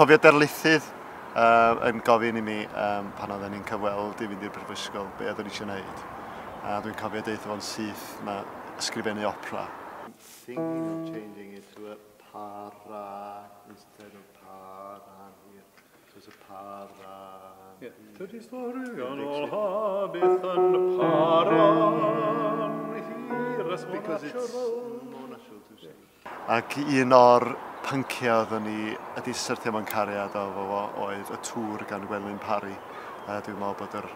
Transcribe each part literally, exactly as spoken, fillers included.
cofio darlithydd uh, yn gofyn i mi um, pan oedden ni'n cyfweld i fynd i'r brifysgol be oedden ni eisiau gwneud. A dwi'n cofio deud fo'n syth na ysgrifennu opera. I'm thinking of changing it to a para instead of paran here. So it's a paran. Yeah. That is story on all habit and paran here. Because it's more natural to say. Ac un o'r pynciau oedden ni ydi syrthio mewn cariad o fo oedd Y Tŵr gan Gwenlyn Parry. A dwi'n meddwl bod yr,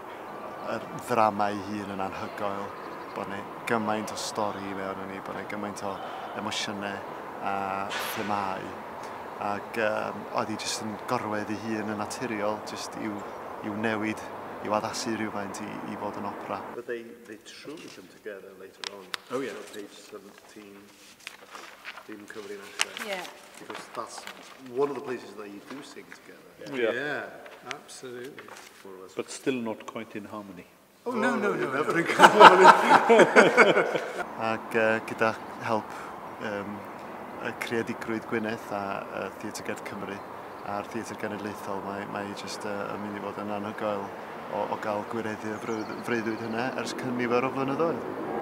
yr ddrama ei hun yn anhygoel. Bod yna gymaint o stori mewn yn ni, bod yna gymaint o emosiynau a themau. Ac um, oedd hi jyst yn gorwedd ei hun yn naturiol, jyst i'w, iw newid, i'w addasu rhywfaint i, i fod yn opera. But they, they truly come together later on. Oh yeah. page seventeen, dim Cymru Nasa. Yeah. Because that's one of the places that you do sing together. Yeah, yeah. yeah. Absolutely. But still not quite in harmony. Oh, no, no, no, never in Cymru. Ac uh, gyda help um, y creadigrwydd Gwyneth a uh, Theatr Genedlaethol Cymru a'r Theatr Genedlaethol, mae, mae jyst uh, yn mynd i fod yn anhygoel o, o gael gwireddu y freuddwyd hynna ers nifer o flynyddoedd.